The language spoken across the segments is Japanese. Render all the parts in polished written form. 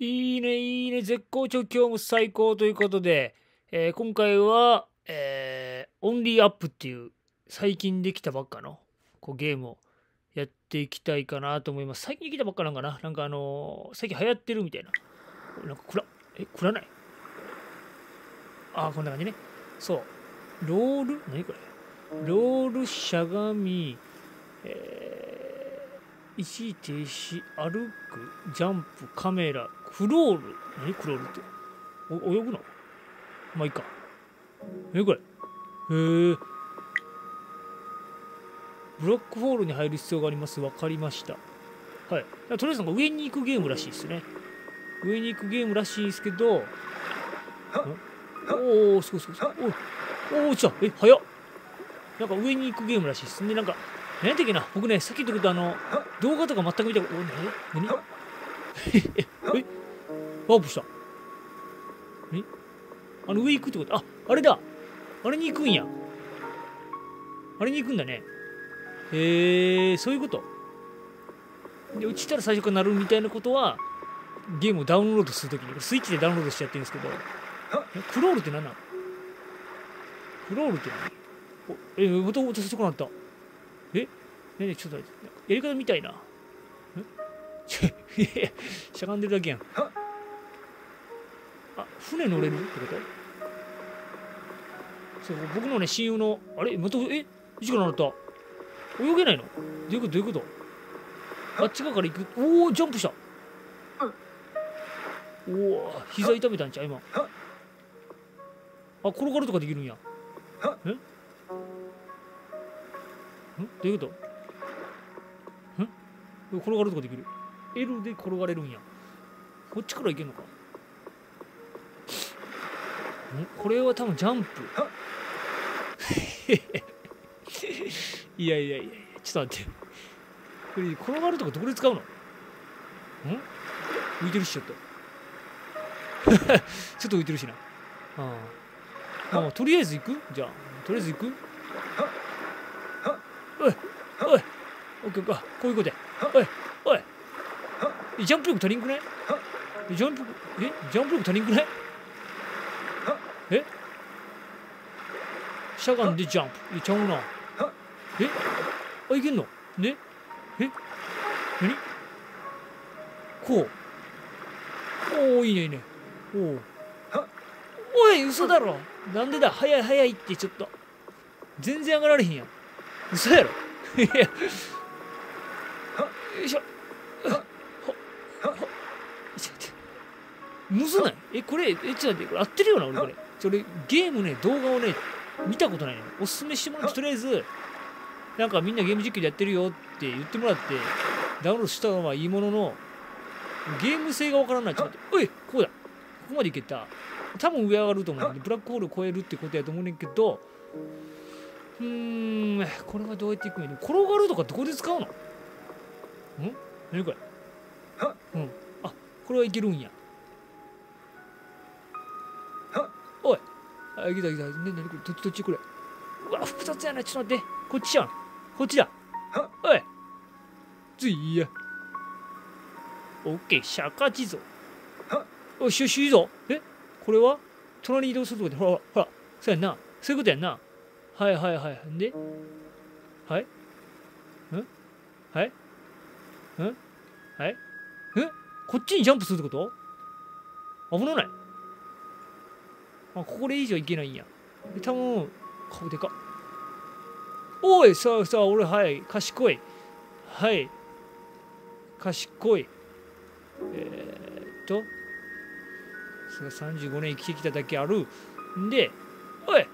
いいね、いいね、絶好調、今日も最高ということで、今回は、オンリーアップっていう最近できたばっかのこうゲームをやっていきたいかなと思います。最近できたばっかなんかな、なんか最近流行ってるみたいな。なんかくらない。ああ、こんな感じね。そう。ロール、何これ。ロール、しゃがみ、一時停止、歩く、ジャンプ、カメラ、クロール。何クロールって。泳ぐの？まあいいか。これ。へえ。ブラックホールに入る必要があります。わかりました。はい。とりあえずなんか上に行くゲームらしいですね。上に行くゲームらしいですけど。おお、すごいすごい。おお、来た。え、早っ。なんか上に行くゲームらしいですね。なんか、何やったっけな。僕ね、さっき言ったけど、動画とか全く見たことない。お、何？え、ワープした。何？上行くってこと？あ、あれだ。あれに行くんや。あれに行くんだね。へえ、そういうこと。で、落ちたら最初からなるみたいなことは、ゲームをダウンロードするときに、スイッチでダウンロードしちゃってるんですけど、クロールって何なの？クロールって何？また落としてこなかった。ね、ちょっと待って、やり方みたいな。しゃがんでるだけやん。あ、船乗れるってこと？そう、僕のね、親友の、あれまた、いつからなった？泳げないの？どういうこと？どういうこと？あっち側から行く。おお、ジャンプした。おお、膝痛めたんちゃう今。あ、転がるとかできるんや。え？ん？どういうこと？ん？転がるとかできる。L で転がれるんや。こっちから行けんのか。これは多分ジャンプ。いや、ちょっと待って。これ、転がるとかどこで使うの？ん？浮いてるし、ちょっと。ちょっと浮いてるしな。ああ、とりあえず行く？じゃあ、とりあえず行く？おい、オッケーか。こういうことや。おい。ジャンプ力足りんくない？ジャンプ力足りんくない？しゃがんでジャンプ。ちゃうな。あ、いけんのね。何こう。おお、いいね、いいね。おい、嘘だろ。なんでだ、早いって、ちょっと。全然上がられへんやん。嘘やろ。いや。よいしょ。むずない？これ、ちょっと待って、これ合ってるよな、俺これ。俺、ゲームね、動画をね、見たことないの。おすすめしてもらって、とりあえず、なんかみんなゲーム実況でやってるよって言ってもらって、ダウンロードしたのはいいものの、ゲーム性がわからない。ちょっと待って、こうだ。ここまでいけた。多分上上がると思うんで、ブラックホールを超えるってことやと思うねんけど、これはどうやっていくんや。転がるとかどこで使うの？ん？何これ？あ、これはいけるんや。おい。あ、いけたいけた。ね、何これ？どっちこれ？うわ、複雑やな。ちょっと待って。こっちやん。こっちだ。おい。ついや。オッケー、シャカチぞ。おい、シュシュいいぞ。これは隣に移動するとこで。ほら。そうやんな。そういうことやんな。はい。で、はい？ん？はい？ん？はい？こっちにジャンプするってこと？危ない。あ、これ以上いけないんや。多分、顔でかっ。おい、さあ、俺、はい、賢い。はい。賢い。35年生きてきただけある。んで、おい！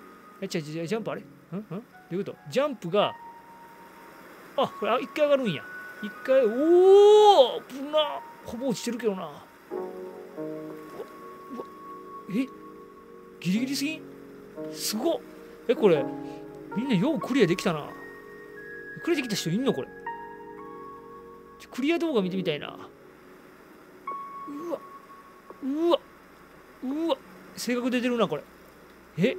ジャンプあれ？どういうこと？ジャンプが、あ、これ、一回上がるんや。一回、おお、危な。ほぼ落ちてるけどな。うわ、ギリギリすぎん？すごっ。これ、みんなようクリアできたな。クリアできた人いんのこれ。クリア動画見てみたいな。うわ、性格出てるな、これ。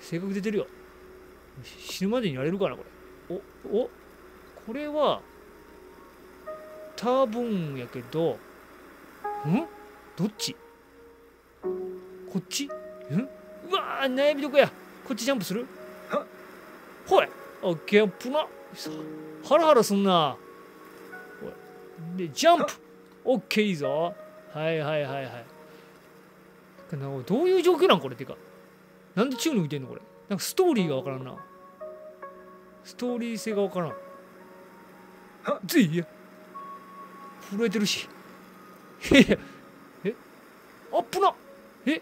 性格出てるよ。死ぬまでにやれるかな、これ。これは、多分やけど、ん、どっち、こっち、ん、うわー、悩みどこや。こっちジャンプする、ほい、あ、ゲップな、ハラハラすんな。で、ジャンプ、オッケーいいぞ。はいはいはいはい。どういう状況なんこれ、てか。なんで宙に浮いてんのこれ。なんかストーリーがわからんな。ストーリー性がわからん。ついや。震えてるし。え、アップな、え、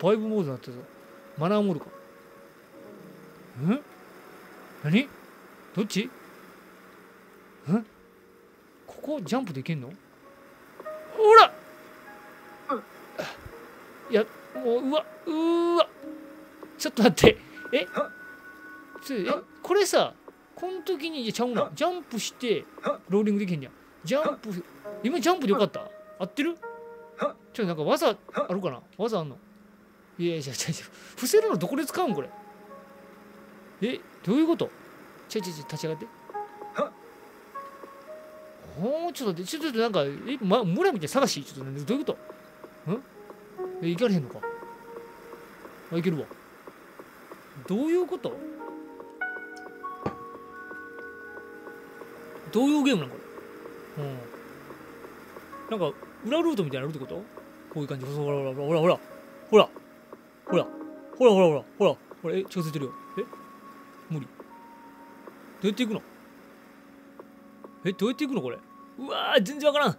バイブモードになってるぞ。マナーモードか。ん、何、どっち、ん、ここジャンプできんの、ほら、いや、もう、うわ、うわ、ちょっと待って、え、これさ、この時に、いや、ちゃうな、ジャンプして、ローリングできんじゃん。ジャンプ、今ジャンプでよかった、合ってる、ちょっとなんか技あるかな、技あんの、いやいや、伏せるのどこで使うんこれ。え、どういうこと、ちょいちょい立ち上がって。おー、ちょっと待って、ちょっとなんか、え、ま、村みたい探し、ちょっと、ね、どういうこと、ん、え、行かれへんのか、あ、行けるわ。どういうこと、どういうゲームなんこれ。うん。なんか、裏ルートみたいなのあるってこと、こういう感じ。ほらほらほらほらほらほらほらほらほらほらほら、え、近づいてるよ。え、無理。どうやって行くの、え、どうやって行くのこれ。うわー、全然わからん。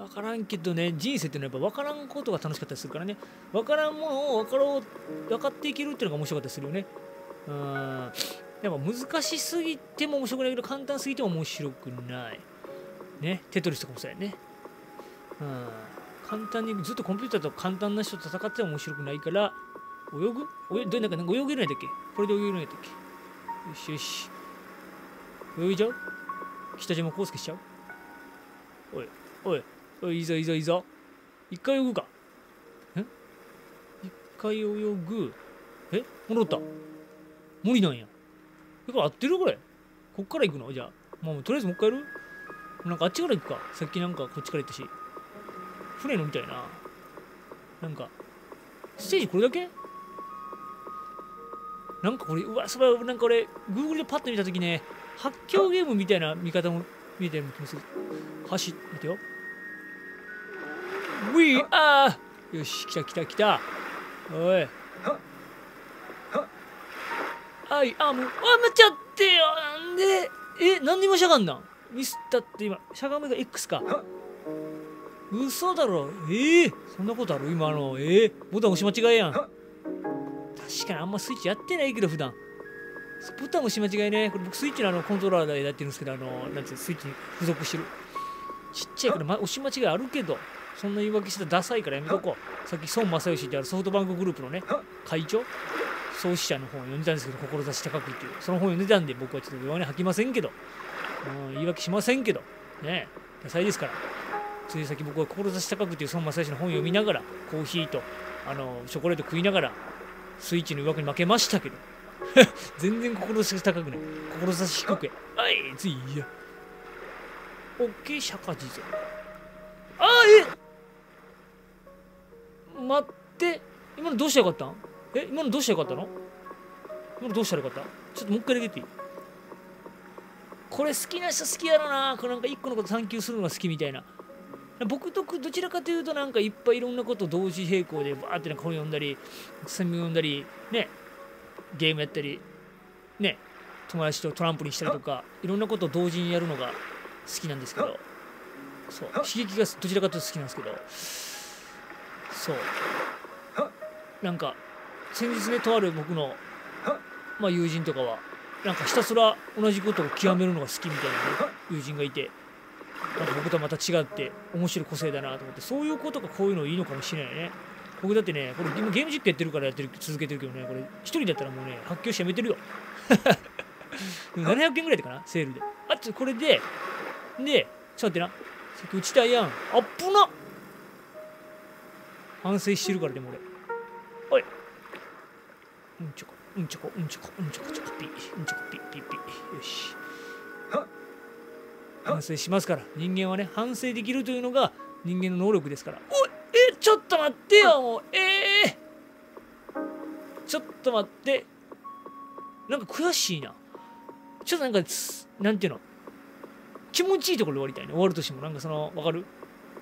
わからんけどね、人生ってのはやっぱわからんことが楽しかったりするからね。わからんものを分かっていけるっていうのが面白かったりするよね。やっぱ難しすぎても面白くないけど、簡単すぎても面白くない。ね、テトリスとかもそうやね。簡単に、ずっとコンピューターと簡単な人と戦っても面白くないから、泳ぐ、なんか泳げないだっけ、これで泳げないだっけ、よしよし。泳いじゃう、北島康介しちゃう、おい、おい、おい、いいぞいいぞいいぞ。一回泳ぐか。え、一回泳ぐ。え、戻った。無理なんや。これ合ってるこれ。こっから行くのじゃあ。もうとりあえずもう一回やる、なんかあっちから行くか。さっきなんかこっちから行ったし。船乗りたいな。なんか、ステージこれだけ、なんかこれ、うわ、それはなんか俺、Google でパッと見たときね、発狂ゲームみたいな見方も見えたような気もする。走ってよ。ウィーアー、よし、来た来た来た。おい。アイアム、あ、待っちゃってよ。なんで、え、なんで今しゃがんなん、ミスったって今、しゃがみが X か。嘘だろ。そんなことある今の。ボタン押し間違えやん。確かにあんまスイッチやってないけど、普段。ボタン押し間違いね。これ僕スイッチのコントローラーでやってるんですけど、なんていう、スイッチに付属してる。ちっちゃいから、押し間違いあるけど、そんな言い訳したらダサいからやめとこう。さっき孫正義ってあるソフトバンクグループのね、会長、創始者の本を読んでたんですけど、志高くっていう。その本を読んでたんで、僕はちょっと弱音吐きませんけど、言い訳しませんけど、ね、ダサいですから。つい先僕は志高くっていう孫正義の本を読みながら、コーヒーと、チョコレート食いながら、スイッチの誘惑に負けましたけど、全然志高くない。志低くや。あい、ついや。オッケー、釈迦地蔵。あー、え、待って、今のどうしたらよかったん、え、今のどうしたらよかったの、今のどうしたらよかった、ちょっともう一回だけ言っていい、これ好きな人好きやろな。これなんか一個のこと探求するのが好きみたいな。僕とどちらかというとなんかいっぱいいろんなことを同時並行でバーってなんか本読んだり、セミ読んだり、ね、ゲームやったり、ね、友達とトランポリンしたりとか、いろんなことを同時にやるのが好きなんですけど、そう、刺激がどちらかというと好きなんですけど、そう、なんか先日ね、とある僕の、まあ、友人とかはなんかひたすら同じことを極めるのが好きみたいな、ね、友人がいて、なんか僕とはまた違って面白い個性だなと思って、そういうことがこういうのいいのかもしれないね。僕だってね、これゲーム実況やってるから続けてるけどね、これ一人だったらもうね、発狂してやめてるよ。700円ぐらいでかな、セールで。あ、ちょっとこれで、ちょっと待ってな。さっき打ちたいやん。あっぶな。反省してるからでも俺。おい。うんちょこ、うんちょこ、うんちょこ、うんちょこ、ちょこ、ピー、うんちょこ、ピー、ピー、ピー。よし。反省しますから。人間はね、反省できるというのが人間の能力ですから。おい、ちょっと待ってよ、もうちょっと待って、なんか悔しいな。ちょっとなんかなんていうの、気持ちいいところで終わりたいね。終わるとしてもなんかその、わかる、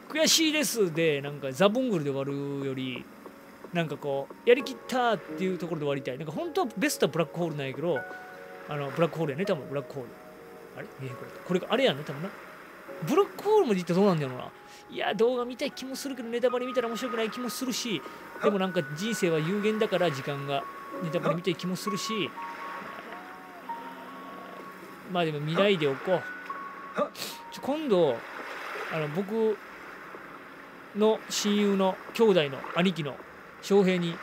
悔しいですでなんかザボングルで終わるより、なんかこうやりきったっていうところで終わりたい。なんか本当はベストはブラックホールなんやけど、ブラックホールやね、多分ブラックホール。あれこれがあれやね、多分な。ブラックホールまで行ったらどうなんだろうな。いや、動画見たい気もするけど、ネタバレ見たら面白くない気もするし、でもなんか人生は有限だから時間が、ネタバレ見たい気もするし、まあでも見ないでおこう。今度、僕の親友の兄弟の兄貴の翔平に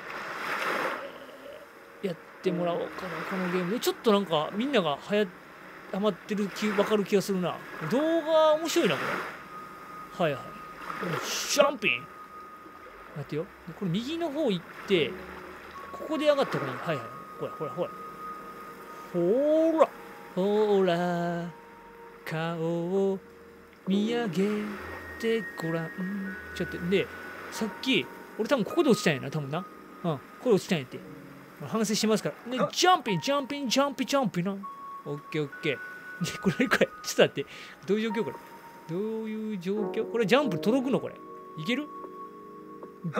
やってもらおうかな、このゲーム。ちょっとなんかみんながハマってる分かる気がするな。動画面白いな、これ。はいはい、シャンピン待ってよ、これ右の方行って、ここで上がったかな。はいはい、ほらほらほらほらほら、顔を見上げてごらん。ちょっとで、さっき俺多分ここで落ちたんやな、多分な。うん、ここで落ちたんやって反省してますからね。ジャンピンジャンピンジャンピンジャンピンな。オッケーオッケー。これ、ちょっと待って。どういう状況これ。どういう状況これ、ジャンプ届くのこれ。いける？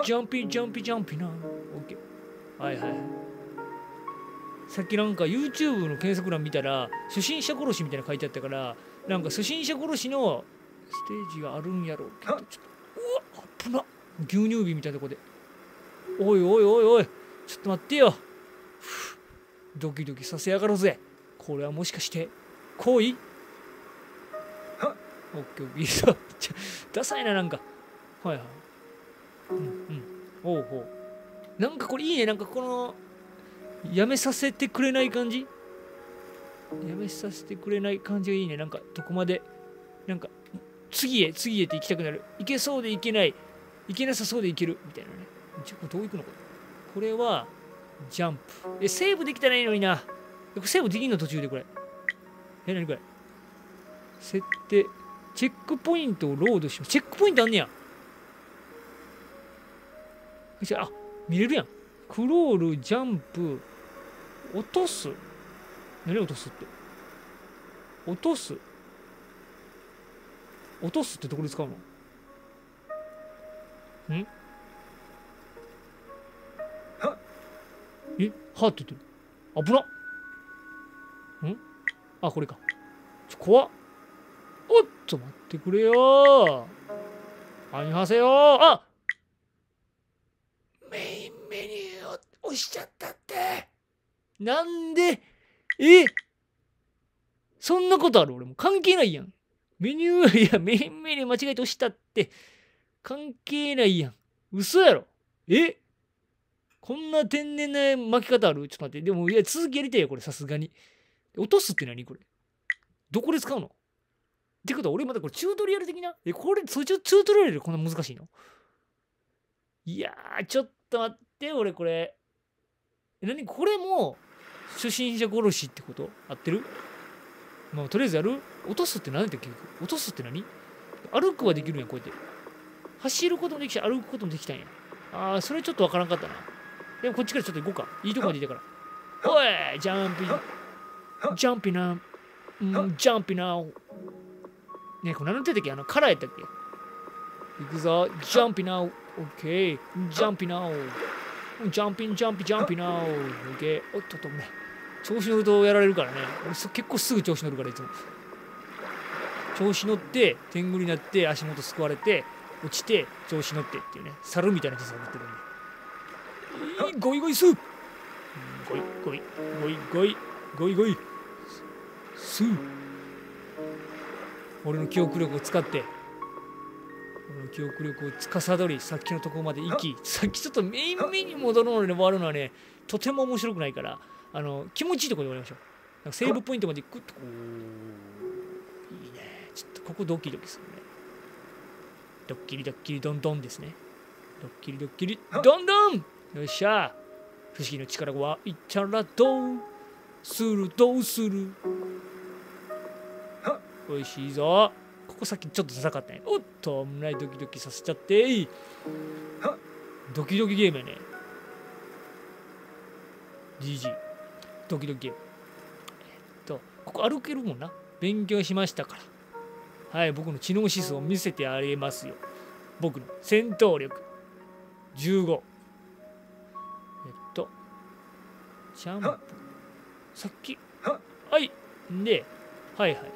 ジャンピー、ジャンピー、ジャンピーな。オッケー。はいはい。さっきなんか YouTube の検索欄見たら、初心者殺しみたいな書いてあったから、なんか初心者殺しのステージがあるんやろうけど、ちょっと、うわ、危な。牛乳瓶みたいなとこで。おいおいおいおい。ちょっと待ってよ。ドキドキさせやがろうぜ。これはもしかして恋？オッケーオッケー。ちょっとダサいな、なんか。はいはい。うんうん。おうほう。なんかこれいいね。なんかこの、やめさせてくれない感じ？やめさせてくれない感じがいいね。なんかどこまで、なんか次へ次へって行きたくなる。行けそうで行けない。行けなさそうで行ける。みたいなね。じゃあどう行くのこれ。これは、ジャンプ。セーブできたらいいのにな。セーブできんの途中でこれ。何これ。設定。チェックポイントをロードします。チェックポイントあんねや。あ、見れるやん。クロール、ジャンプ、落とす。何落とすって。落とす。落とすってどこで使うの？ん？え？はって言ってる。あぶなっ。ん？あ、これか。怖っ。おっと、待ってくれよー。アニハセよー。あ、メインメニューを押しちゃったって。なんで、そんなことある？俺も関係ないやん。メニュー、いや、メインメニュー間違えて押したって。関係ないやん。嘘やろ。こんな天然な巻き方ある？ちょっと待って。でも、いや、続きやりたいよ、これ、さすがに。落とすって何これ？どこで使うの？ってことは俺まだこれチュートリアル的な？これそっちのチュートリアルでこんな難しいの？いやー、ちょっと待って、俺これ。何これも初心者殺しってこと？合ってる？まあとりあえずやる？落とすって何だっけ結局？落とすって何？歩くはできるんや、こうやって。走ることもできたし、歩くこともできたんや。あー、それちょっとわからんかったな。でもこっちからちょっと行こうか。いいとこまで行ったから。おい、ジャンピン。ジャンピナー。ジャンピナー。ねえ、これ何の手だっけ？カラーやったっけ？行くぞ。ジャンピナー。オッケー。ジャンピナー。ジャンピン、ジャンピ、ジャンピナー。オッケー。おっとっと、ね。調子乗るとやられるからね。俺結構すぐ調子乗るから、いつも。調子乗って、天狗になって、足元すくわれて、落ちて、調子乗ってっていうね。猿みたいな手さぶってるんで。ゴイゴイスー。ゴイゴイ、ゴイゴイ。ゴイゴイスー。俺の記憶力を使って、俺の記憶力を司り、さっきのところまで行き、さっきちょっとメイン目に戻るのに終わるのはね、とても面白くないから、気持ちいいところで終わりましょう。なんかセーブポイントまで行くっと、こういいね。ちょっとここドキドキするね。ドッキリドッキリドンドンですね。ドッキリドッキリドンドン。よっしゃ、不思議の力がいったらどうするどうする。おいしいぞ。ここさっきちょっと高かったね。おっと、村井ドキドキさせちゃってー。ドキドキゲームやね。GG。ドキドキゲーム。ここ歩けるもんな。勉強しましたから。はい、僕の知能指数を見せてあげますよ。僕の戦闘力。15。ジャンプ。さっき。はい。で、はいはい。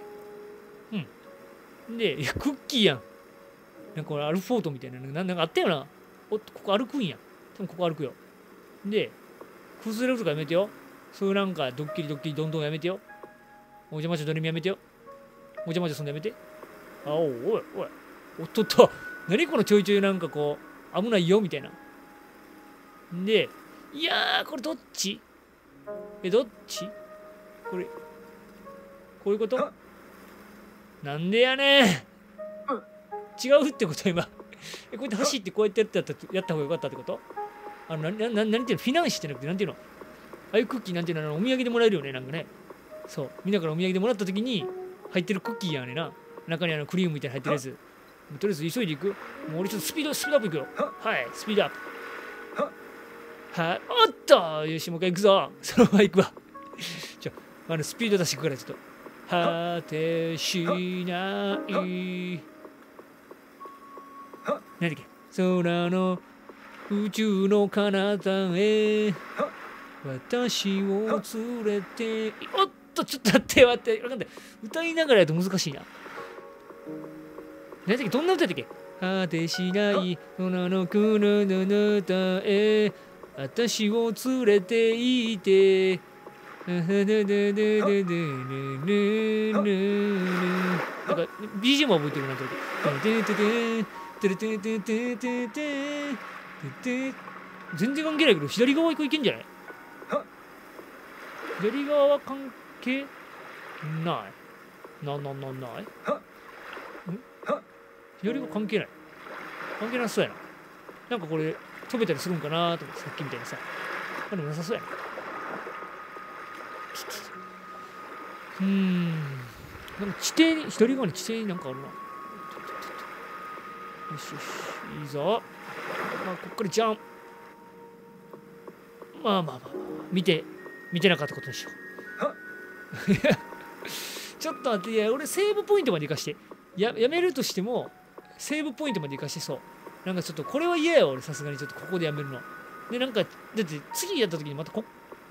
うん。で、いや、クッキーやん。なんかこれ、アルフォートみたいな。なんかあったよな。おっと、ここ歩くんや。多分ここ歩くよ。で、崩れるとかやめてよ。そういうなんか、ドッキリドッキリどんどんやめてよ。お邪魔女ドレミやめてよ。お邪魔女そんなやめて。あ、おいおいおい。おっとっと。何このちょいちょいなんかこう、危ないよみたいな。で、いやー、これどっちどっちこれ、こういうことなんでやねん。違うってこと今。こうやって走ってこうやってやった方がよかったってこと。何ていうの、フィナンシェってなくて、なんていうの、ああいうクッキーなんていうの、お土産でもらえるよね、なんかね。そう、みんなからお土産でもらった時に入ってるクッキーやねんな。中にクリームみたいな入ってるやつ。とりあえず急いでいく。もう俺ちょっとスピードアップいくよ。はい、スピードアップ。はおっとよし、もう一回行くぞ。そのまま行くわ。スピード出していくから、ちょっと。果てしない。何だっけ、空の宇宙の彼方へ。私を連れて。おっと、ちょっと待って。わかんない。歌いながらやと難しいな。何だっけ、どんな歌だっけ。果てしない。空の彼方へ。私を連れていて。なんか BGM 覚えてるなと思って。全然関係ないけど、左側行けんじゃない？左側は関係ない。ない。左側関係ない。関係なさそうやな。なんかこれ、飛べたりするんかなと思って、さっきみたいにさ。でもなさそうやな。なんか地底に、左側に地底になんかあるな。よしよし、いいぞ。まあ、こっからじゃん。まあ、見てなかったことにしよう。ちょっと待って、いや、俺、セーブポイントまで活かして。やめるとしても、セーブポイントまで活かしてそう。なんかちょっと、これは嫌や、俺、さすがにちょっとここでやめるの。で、なんか、だって、次やった時にまたこっ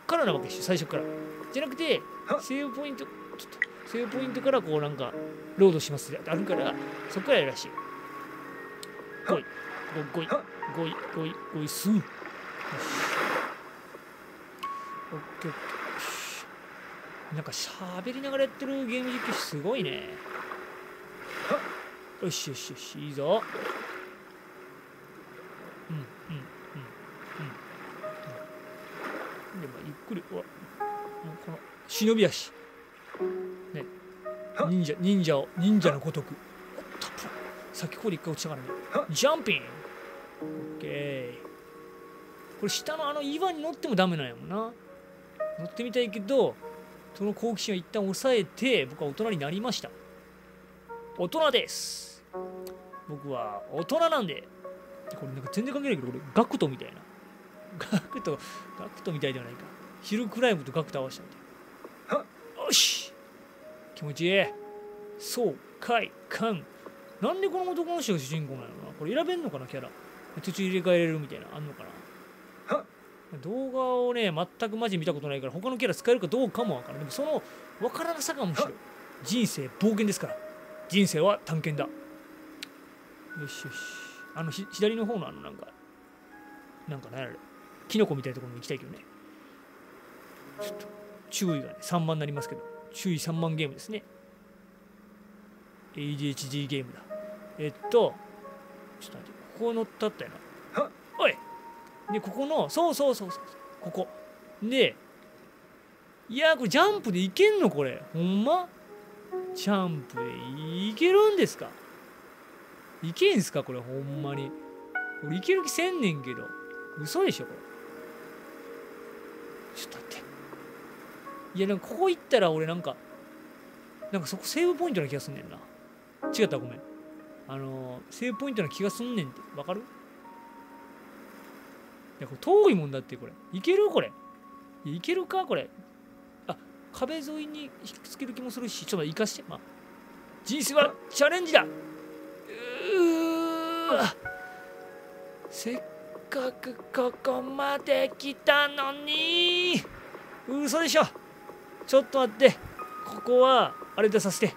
からなわけでしょ、最初から。じゃなくて、セーブポイント、ちょっと、セーブポイントからこうなんか、ロードしますってあるから、そこからやるらしい。5位、すん。よし。OK。なんか喋りながらやってるゲーム実況すごいね。よし、いいぞ。でもゆっくり、この忍び足ね、忍者のごとく。さっきここで一回落ちたからね。ジャンピン。オッケー。これ下の岩に乗ってもダメなんやもんな。乗ってみたいけど、その好奇心を一旦抑えて、僕は大人になりました。大人です。僕は大人なんで。これなんか全然関係ないけど、これガクトみたいな。ガクトみたいではないか。ヒルクライムとガクと合わせたみたいな。よし、気持ちいい。爽快感。なんでこの男の人が主人公なのかな。これ選べんのかな、キャラ。途中入れ替えれるみたいな、あんのかな。動画をね、全くマジ見たことないから、他のキャラ使えるかどうかもわからない。でもその、わからなさが面白い。人生冒険ですから。人生は探検だ。よし。左の方のなんか何やる。キノコみたいなところに行きたいけどね。ちょっと注意がね、3万になりますけど、注意3万ゲームですね。ADHD ゲームだ。ちょっと待って、ここ乗ったったよな。おいで、ここの、そう、ここ。で、いやー、これジャンプでいけんのこれ。ほんまジャンプでいけるんですか。いけんすかこれ、ほんまに。俺、いける気せんねんけど。嘘でしょこれ。ちょっと待って。いや、なんかここ行ったら俺なんか、なんかそこセーブポイントな気がすんねんな。違ったごめん。セーブポイントな気がすんねんって。わかる？いやこれ遠いもんだって。これいける？これいけるかこれ。あ、壁沿いに引きつける気もするし、ちょっと生かして。まあ人生はチャレンジだ。せっかくここまで来たのに。嘘でしょ。ちょっと待って、ここはあれ出させて。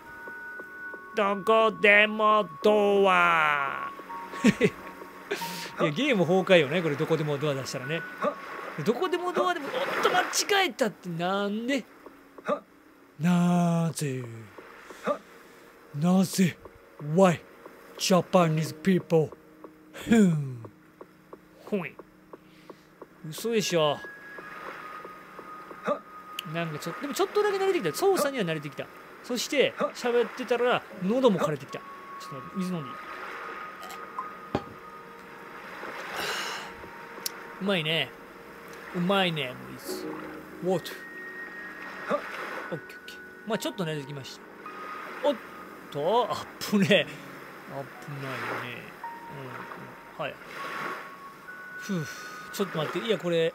どこでもドア。いやゲーム崩壊よねこれ。どこでもドア出したらね。どこでもドアでもおっと間違えたって。なんで？なぜ？なぜ ？Why Japanese people？ ほい。嘘でしょ。なんかでもちょっとだけ慣れてきた。操作には慣れてきた。そして喋ってたら喉も枯れてきた。ちょっと待って、水飲んでいい？うまいね。うまいね。もういいっす。ウォーター。オッケーオッケー。まあちょっと慣れてきました。おっと、あっぶねえ。あっぶないよね。うん。はい。ふう。ちょっと待って。いや、これ、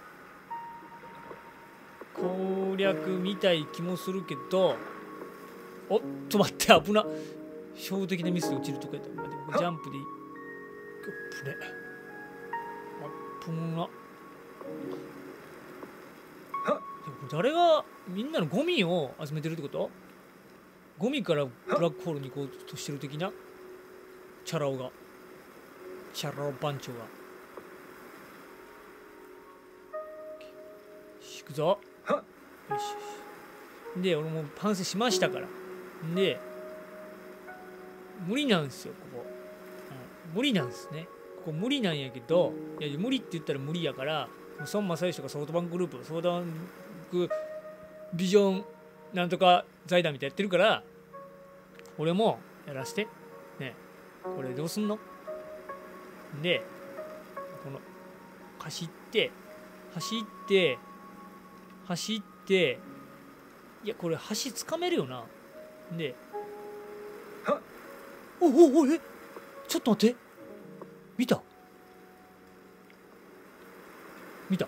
攻略みたい気もするけど、おっと待って、危な。初歩的なミスで落ちるとかやったら、でもジャンプでいい。あっぶねえ。あっぶな。誰がみんなのゴミを集めてるってこと？ゴミからブラックホールに行こうとしてる的な。チャラ男が、チャラ男番長が引くぞ。よしで俺も反省しましたから。で無理なんですよここ、うん、無理なんですねここ。無理なんやけど、いや無理って言ったら無理やから、孫正義とかソフトバンクグループ、ソフトバンクビジョンなんとか財団みたいやってるから、俺もやらせてね。これどうすんの？でこの走って走って走って、いやこれ橋つかめるよな。でおおお、えちょっと待って、見た見た。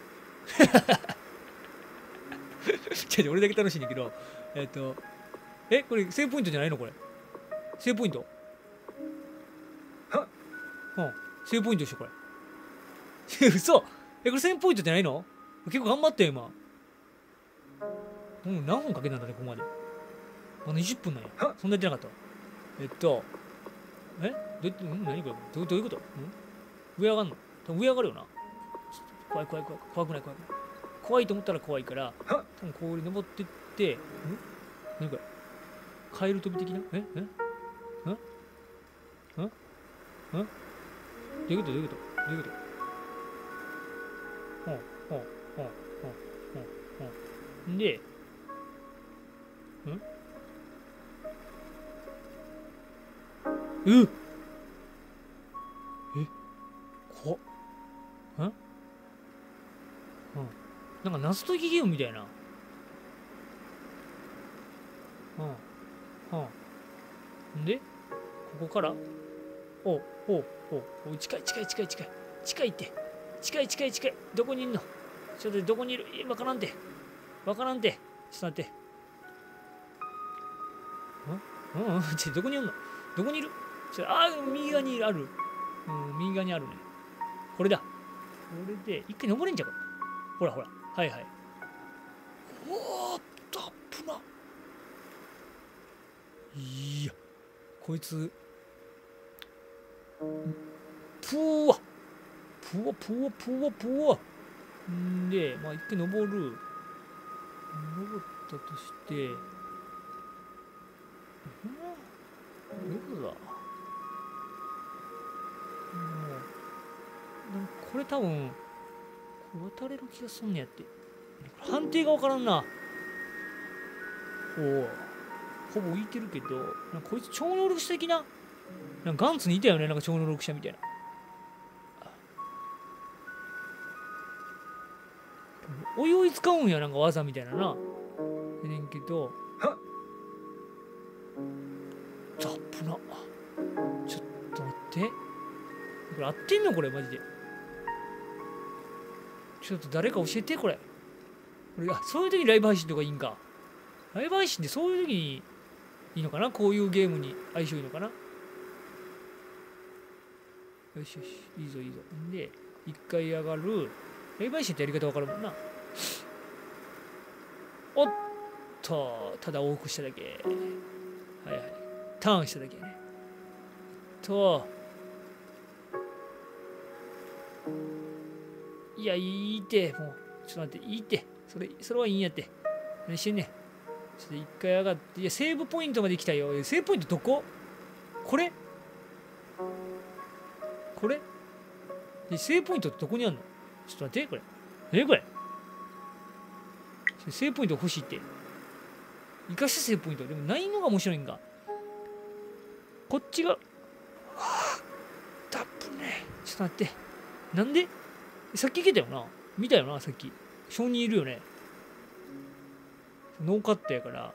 違う俺だけ楽しいんだけど、これセーブポイントじゃないの？これセーブポイント？うん、セーブポイントでしょこれ。嘘。これセーブポイントじゃないの？結構頑張ったよ今。うん、何本かけたんだねここまで。あの20分なんや。そんなやってなかった。えどうやって、うん、何これどういうこと？うん、上上がんの？多分上上がるよな。怖くない。怖いと思ったら怖いから、多分これ登ってって、ん？何これ？カエル飛び的な？どういうこと？で、うん？え？怖っ。なんか謎解きゲームみたいな。でここから、お近い。どこにいんの？ちょっとどこにいる？わからんて。ちょっと待って。どこにいるの？どこにいる？ああ右側にある。右側にあるね。これだ。これで一回登れんじゃん。ほら。はい。おーっと、あっぶな。いや、こいつ。ぷわ。んで、まあ、一回登る。登ったとして。どこだ？なんかこれ多分、渡れる気がすんねやって。判定がわからんな。ほぼ浮いてるけど、なんかこいつ超能力者的な。なんかガンツにいたよね、なんか超能力者みたいな。泳い使うんや、なんか技みたいなな。やねんけど、ザップな。ちょっと待って。これ合ってんのこれマジで。ちょっと誰か教えてこれ。あ、そういう時ライブ配信とかいいんか。ライブ配信ってそういう時にいいのかな、こういうゲームに相性いいのかな。よしよし、いいぞいいぞ。で、一回上がる。ライブ配信ってやり方わかるもんな。おっと、ただ往復しただけ。はいはい。ターンしただけね。いや、いいって、もう。ちょっと待って、いいって。それはいいんやって。何してんねん。ちょっと一回上がって、いや、セーブポイントまで来たよ。セーブポイントどこ？これセーブポイントってどこにあんの？ちょっと待って、これ。何これ？セーブポイント欲しいって。生かしたセーブポイント。でもないのが面白いんか。こっちが。はあ、だっぶね。ちょっと待って。なんで？さっき行けたよな。見たよな、さっき。小人いるよね。ノーカットやから。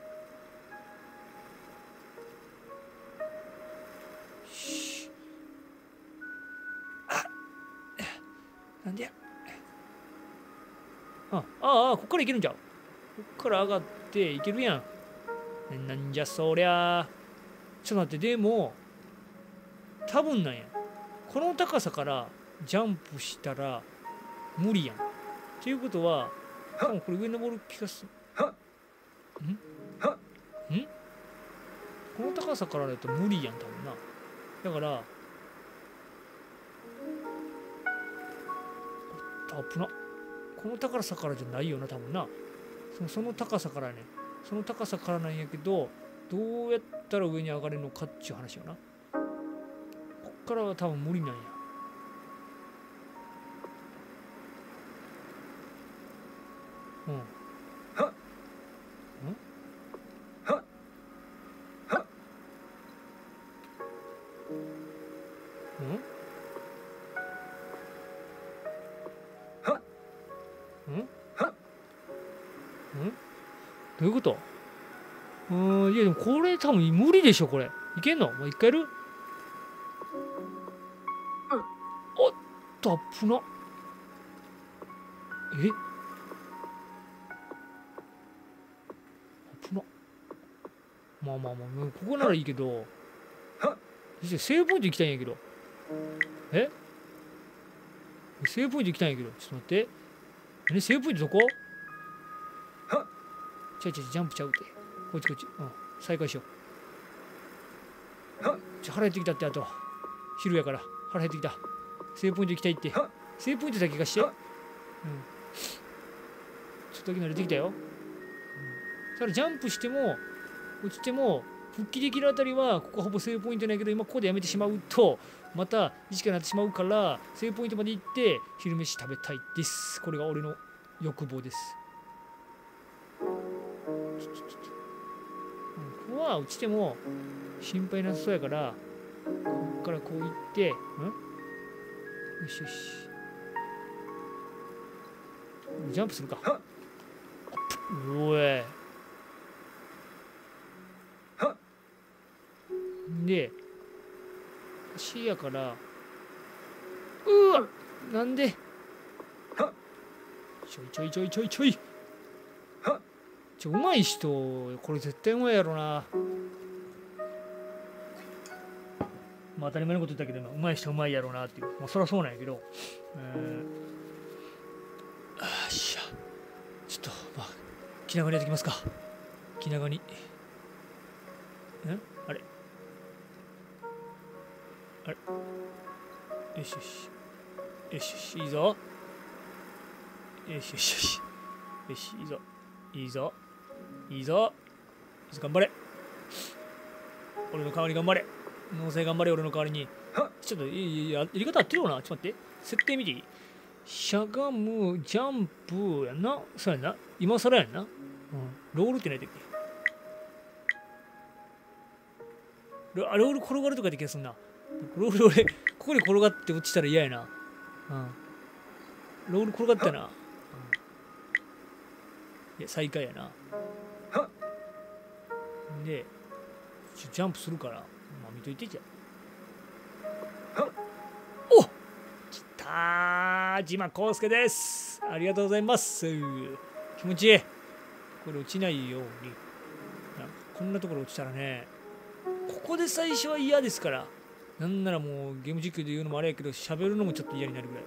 あっなんでや。こっからいけるんじゃん。こっから上がっていけるやん。なんじゃそりゃ。ちょっと待って、でも、多分なんや。この高さからジャンプしたら無理やん。っていうことは、多分これ上登る気がする。ん？この高さからだと無理やん、多分な。だから、あっぶな。この高さからじゃないよな、多分な。その高さからね。その高さからなんやけど、どうやったら上に上がれるのかっちゅう話よな。こっからは多分無理なんや。うん。どういうこと？いやでもこれ多分無理でしょ、これ。いけんの？もう一回やる？おっと、危な。危な。まあ、ここならいいけど。セーブポイント行きたいんやけど。セーブポイント行きたいんやけど。ちょっと待って。セーブポイントどこ？ジャンプちゃうって。こっち。うん。再開しよう。腹減ってきたって、あと。昼やから。腹減ってきた。セーブポイント行きたいって。セーブポイントだけ貸して。うん。ちょっとだけ慣れてきたよ。だからジャンプしても、落ちても、復帰できるあたりは、ここはほぼセーブポイントないけど、今ここでやめてしまうと、また一からなってしまうから、セーブポイントまで行って、昼飯食べたいです。これが俺の欲望です。ここは落ちても心配なさそうやから、ここからこう行って、よしよしジャンプするか。おいで足やから、うわなんでちょいうまい人、これ絶対うまいやろな。まあ当たり前のこと言ったけど、うまい人うまいやろなっていう。まあそりゃそうなんやけど。しゃ。ちょっと、まあ、気長にやってきますか。気長に。あれ。よし、いいぞ。よし、いいぞ。いいぞ、頑張れ。俺の代わりに頑張れ。脳性頑張れ、俺の代わりに。ちょっと、やり方合ってるよな。ちょっと待って。設定見ていい？しゃがむ、ジャンプやんな。そうやんな。今更やんな。ロールってないとき。ロール転がるとかできるそんな。ロール俺、ここに転がって落ちたら嫌やな。ロール転がったな。最下位やな。で、ジャンプするから、まあ、見といてじゃ。おっきたー、島康介です。ありがとうございます。気持ちいい。これ落ちないように。こんなところ落ちたらね、ここで最初は嫌ですから。なんならもうゲーム実況で言うのもあれやけど、喋るのもちょっと嫌になるぐらい。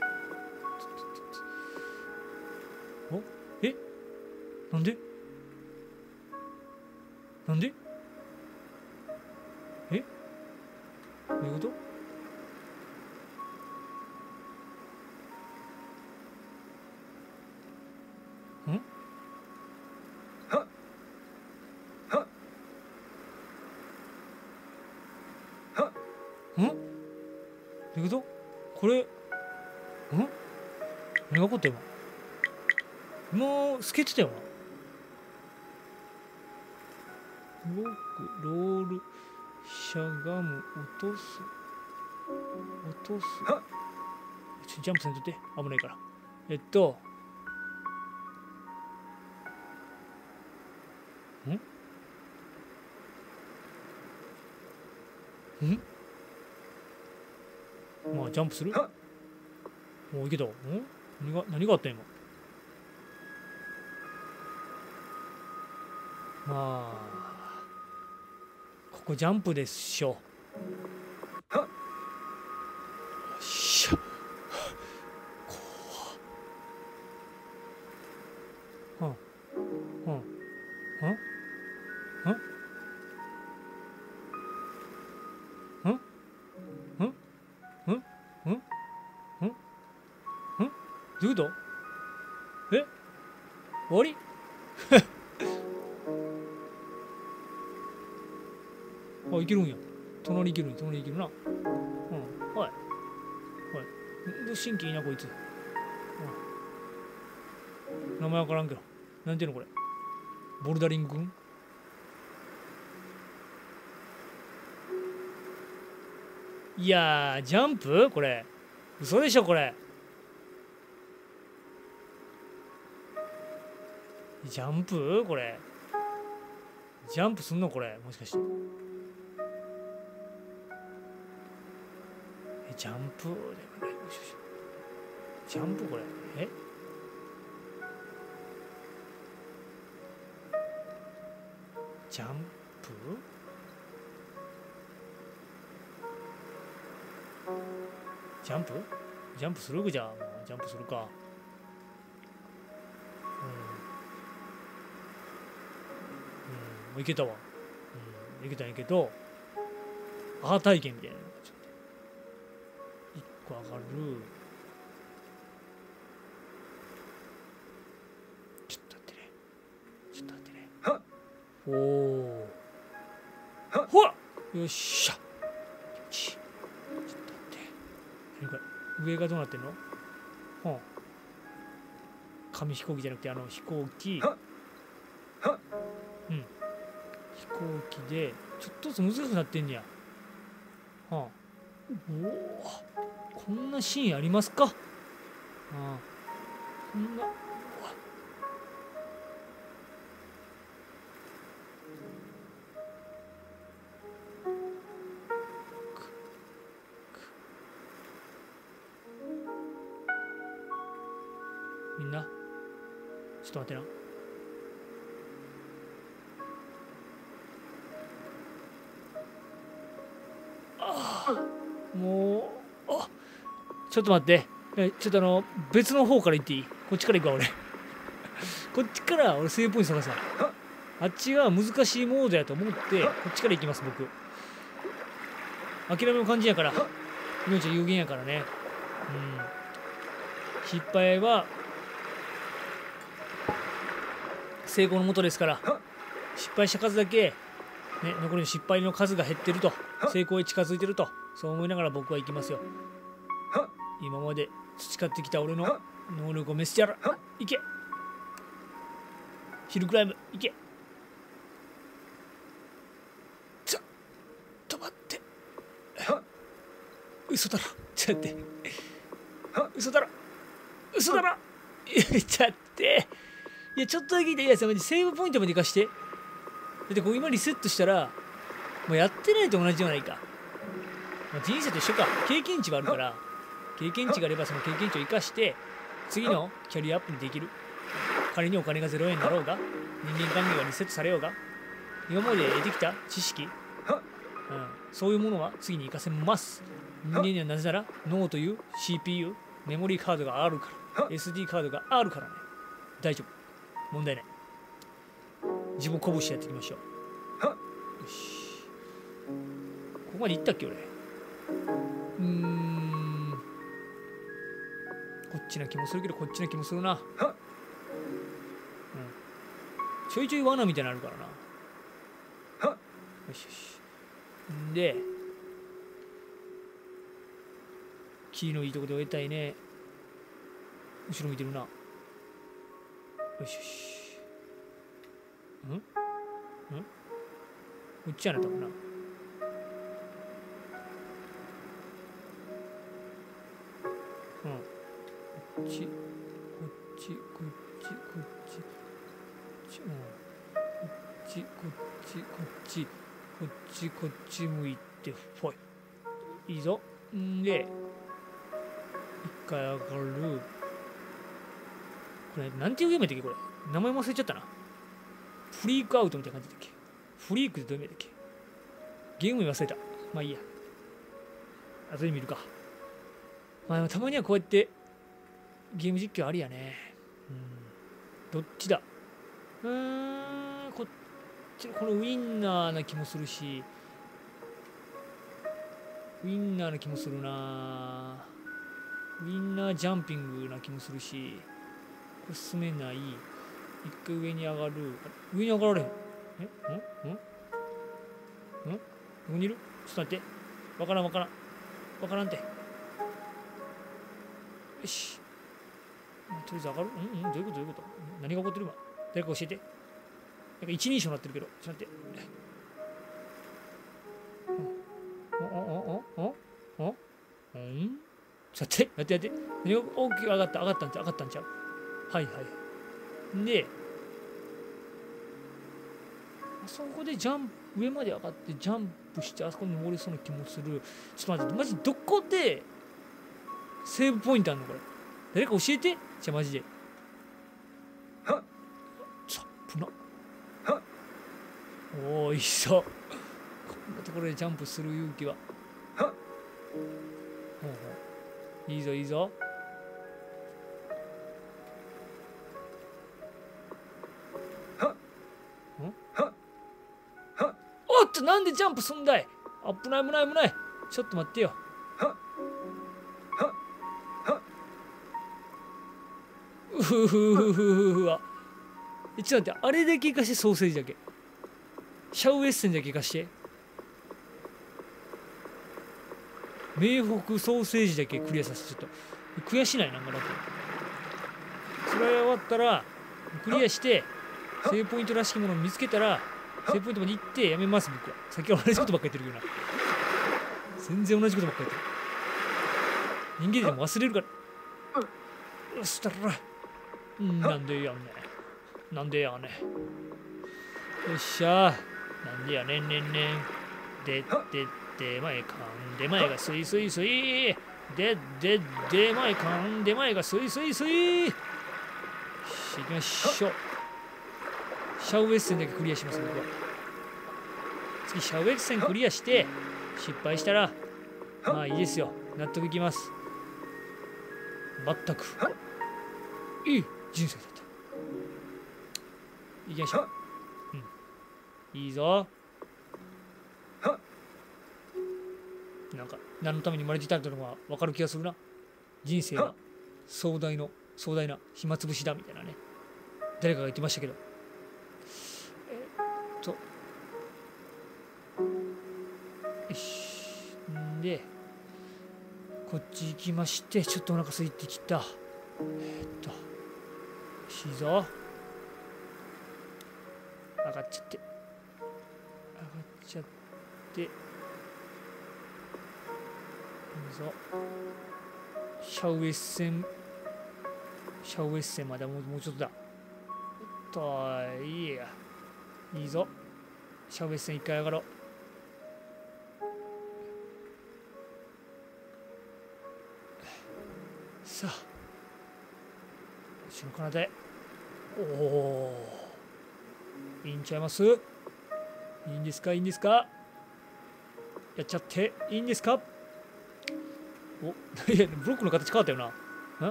お、え、なんでなんで、え、どういうこと。んはははん、どういうこと。これん、何が起こったよ。もう透けてたよな。ロール、しゃがむ、落とす、落とす。ちょっとジャンプせんとって、危ないから。まあ、ジャンプする。もういけた。何があった今。まあ。ここジャンプでしょ。よっしゃ。怖っ。どういうこと。え、終わり。あ、いけるんや。隣いけるん、隣いけるな。うん、はい。はい。神経いいな、こいつ。うん、名前わからんけど。なんていうの、これ。ボルダリングくん。いやー、ジャンプこれ。嘘でしょ、これ。ジャンプこれ。ジャンプすんのこれ、もしかして。ジャンプ、ジャンプこれ、え？ジャンプ？ジャンプ？ジャンプするじゃん、ジャンプするか。うん、いけたわ。いけたんやけど、アー体験みたいな。上がる。ちょっと待ってね。ちょっと待ってね。おお。ほら。よっしゃ。ちょっと待って。何これ。上がどうなってんの？ほん。紙飛行機じゃなくて、あの飛行機。うん。飛行機でちょっとずつ難しくなってんねや。はあ。おお。こんなシーンありますか。ああ、こんな。みんなちょっと待ってな。ああ、もう。ちょっと待って。ちょっと別の方から行っていい？こっちから行くわ、俺。こっちから俺、セーブポイント探すわ。あっちは難しいモードやと思って、こっちから行きます、僕。諦めの感じやから。命は有限やからね。うん。失敗は、成功のもとですから。失敗した数だけ、ね、残りの失敗の数が減ってると。成功へ近づいてると。そう思いながら僕は行きますよ。今まで培ってきた俺の能力を見せてやる。いけ、ヒルクライムいけ。ちょっと待って、嘘だろ、ちょっと待って、嘘だろ、嘘だろ、ちょっと待って。いや、ちょっとだけいいですよ。セーブポイントまで行かして。だってこう今リセットしたらもうやってないと同じじゃないか。人生と一緒か。経験値はあるから、経験値があればその経験値を生かして次のキャリアアップにできる。仮にお金が0円になろうが、人間関係がリセットされようが、今まで得てきた知識、そういうものは次に生かせます。人間にはなぜなら脳という CPU メモリーカードがあるから、 SD カードがあるからね。大丈夫、問題ない。自分拳やっていきましょう。よし、ここまで行ったっけ俺。こっちな気もするけど、こっちな気もするな。ちょいちょい罠みたいなのあるからな。よしよし。で、キーのいいとこで終えたいね。後ろ向いてるな。よしよし。ん？ん？こっちやな、多分な。こっち、こっち、こっち、こっち、こっち、こっち、こっち、こっち、こっち向いて、ほい。いいぞ。んで、一回上がる。これ、なんていうゲームやったっけこれ。名前忘れちゃったな。フリークアウトみたいな感じだっけ。フリークってどういう意味だっけ。ゲーム忘れた。まあいいや。後で見るか。まあたまにはこうやって、ゲーム実況ありやね。どっちだ。こっちのこのウインナーな気もするし、ウインナーな気もするな。ウインナージャンピングな気もするし、これ進めない。一回上に上がる。上に上がられへん。え？ん？ん？ん？どこにいる？ちょっと待って。わからんわからん。わからんて。よし。とりあえず上がる？うんうん、どういうことどういうこと、何が起こってる今。誰か教えて。なんか一人称になってるけど、ちょっと待って。ちょっと待って、やってやって。何が大きく上がった、上がったんちゃう、上がったんちゃう。はいはい。で、あそこでジャンプ、上まで上がってジャンプして、あそこに登れそうな気もする。ちょっと待って、マジどこでセーブポイントあんのこれ。誰か教えて。じゃあマジで。はっ。ちょっと危な。はっ。おー、いっそ。こんなところでジャンプする勇気は。はっ。ほうほう。いいぞ、いいぞ。はっ。ん？はっ。はっ。おっと、なんでジャンプすんだい。危ない、危ない、危ない。ちょっと待ってよ。ちょっと待って、あれだけ生かして、ソーセージだけ、シャウエッセンだけ生かして、名北ソーセージだけクリアさせて、ちょっと悔しないなんかだって。それが終わったらクリアしてセーブポイントらしきものを見つけたらセーブポイントまで行ってやめます。僕はさっきは同じことばっかり言ってるけどな。全然同じことばっかり言ってる。人間でも忘れるから。よし、だろなんでやねん。なんでやねん。よっしゃー。なんでやねんねんねん。でってって前かんで前がすいすいすい。ででで前かんで前がすいすいすい。行きましょう。シャウエッセンだけクリアします僕は。次シャウエッセンクリアして失敗したらまあいいですよ。納得いきます。全くいい人生だった。行きましょう。うん。いいぞ。なんか、何のために生まれてきたのか分かる気がするな。人生は壮大な暇つぶしだみたいなね。誰かが言ってましたけど。よし。んで、こっち行きまして、ちょっとお腹空いてきた。いいぞ。上がっちゃって。上がっちゃって。いいぞ。シャウエッセンまでもうちょっとだ。いいや。いいぞ。シャウエッセン一回上がろう。さあ後ろからで、おおいいんちゃいます？いいんですか、いいんですか、やっちゃっていいんですか。おいやブロックの形変わったよな。ん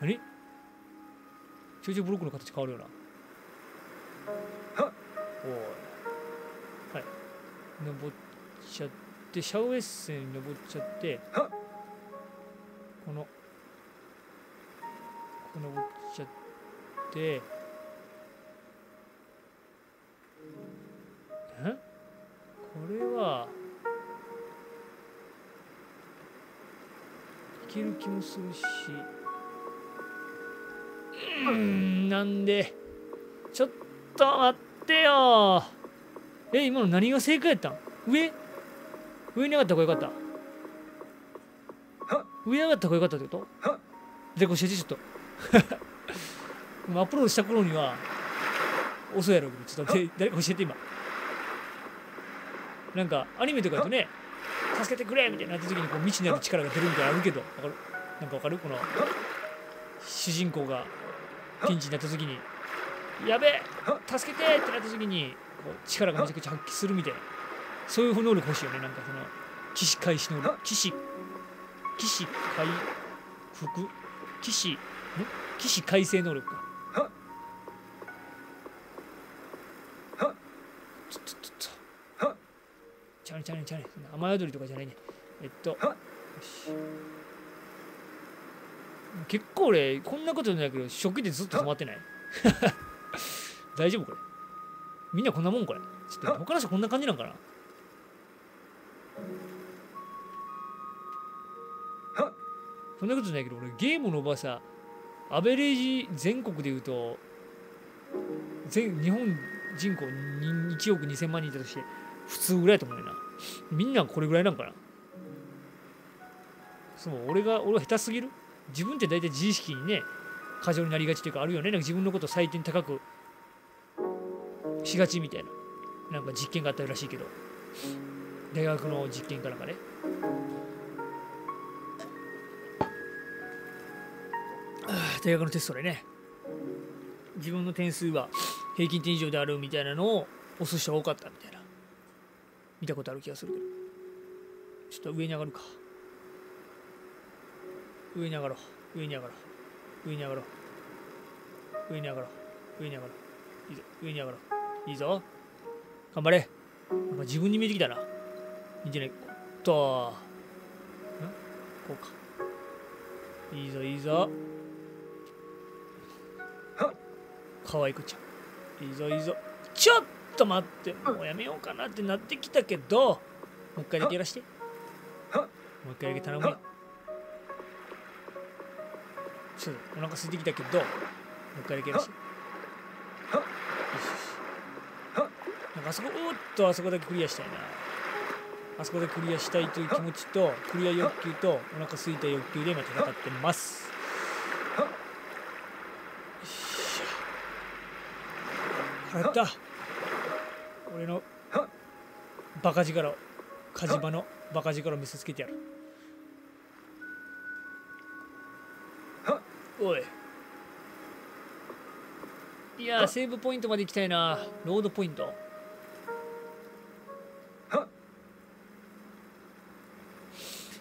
何ちょいちょいブロックの形変わるよな。おいはい登っちゃってシャウエッセンに登っちゃってここ登っちゃってんこれはいける気もするし、なんでちょっと待ってよ。え今の何が正解やったん？上に上がった方がよかった上上がった方がよかったってことでこうしてちょっとアップロードした頃には遅いやろうけどちょっと誰か教えて今。なんかアニメとかだとね助けてくれみたいな時にこう未知なる力が出るみたいなのあるけど、なんかわかるこの主人公がピンチになった時にやべえ助けてってなった時にこう力がめちゃくちゃ発揮するみたいなそういう能力欲しいよね。なんかその起死回生能力起死回復起死回生能力か。ちょっとちゃうね雨宿りとかじゃないね。よし結構俺こんなことじゃないけど初期でずっと止まってない大丈夫これみんなこんなもんこれちょっと他の人こんな感じなんかな。そんなことじゃないけど俺ゲームのおばさアベレージ全国でいうと日本人口1億2000万人いたとして普通ぐらいと思うよな。みんなこれぐらいなんかな。そう俺は下手すぎる。自分って大体自意識にね過剰になりがちというかあるよね。なんか自分のことを採点高くしがちみたいななんか実験があったらしいけど大学の実験かなんかね。大学のテストでね自分の点数は平均点以上であるみたいなのを押す人が多かったみたいな見たことある気がするけどちょっと上に上がるか。上に上がろういいぞ頑張れ。なんか自分に見えてきたな。見てないとこうかいいぞ可愛い子ちゃんいいぞちょっと待ってもうやめようかなってなってきたけどもう一回だけやらしてもう一回だけ頼むよ。ちょっとお腹空いてきたけどもう一回だけやらしてなんかあそこおっとあそこだけクリアしたいな。あそこでクリアしたいという気持ちとクリア欲求とお腹空いた欲求で今戦ってます。腹減った俺のバカ力をカジバのバカ力を見せつけてやる。おいいやーセーブポイントまで行きたいな。ロードポイント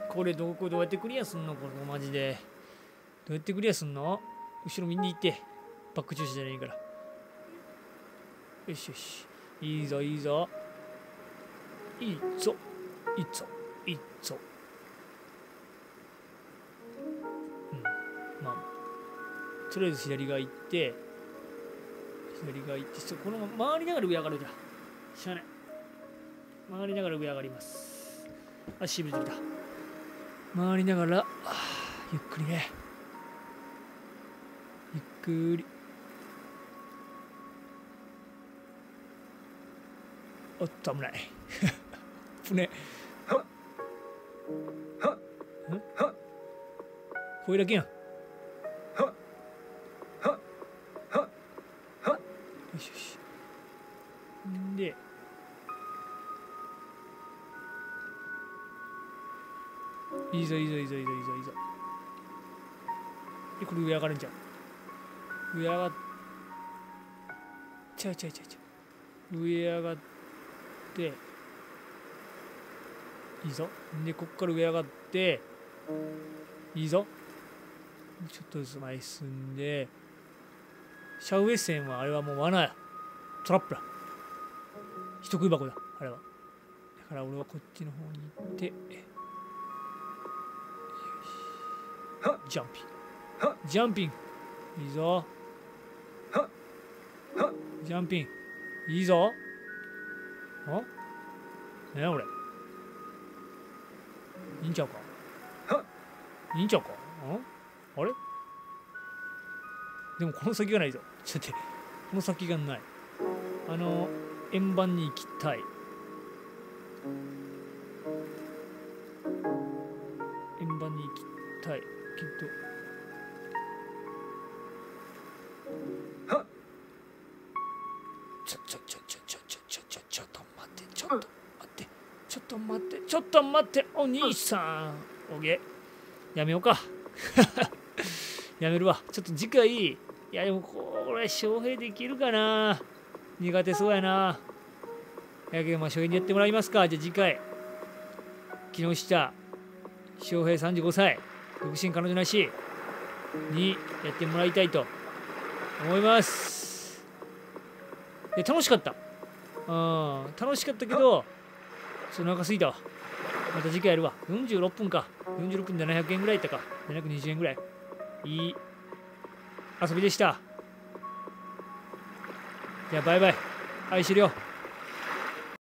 これどうやってクリアすんのこれマジでどうやってクリアすんの。後ろ見に行ってバック中止じゃないからよしいいぞうんまあとりあえず左側行ってそこの回りながら上上がるじゃんしゃあない回りながら上上がります。あしびれてきた回りながらゆっくりねゆっくりおっと危ないねこれだけやん。よしでいいぞでこれ上上がるんじゃん。上上がっちゃうちゃうちゃうちゃう。上上がっていいぞ。でこっから上上がっていいぞ。ちょっとずつ前進んで、シャウエッセンはあれはもう罠や、トラップだ、人食い箱だあれは。だから俺はこっちの方に行って、ジャンピング、ジャンピング、いいぞ、ジャンピング、いいぞ。あ、何や俺、いいんちゃうか、いいんちゃうか。あれでもこの先がないぞ。ちょっと待って、この先がない。円盤に行きたい。円盤に行きたいけど、はっ、ちょっと待ってお兄さん、おげやめようかやめるわ。ちょっと次回、いやでもこれ翔平できるかな、苦手そうやな。やけどまあ翔平にやってもらいますか。じゃあ次回、木下翔平35歳、独身彼女なしにやってもらいたいと思います。で楽しかった、楽しかったけどちょっとお腹すいたわ。また次回やるわ。46分か、46分で700円ぐらいいったか、720円ぐらい。いい遊びでした。じゃあバイバイ、愛してるよ。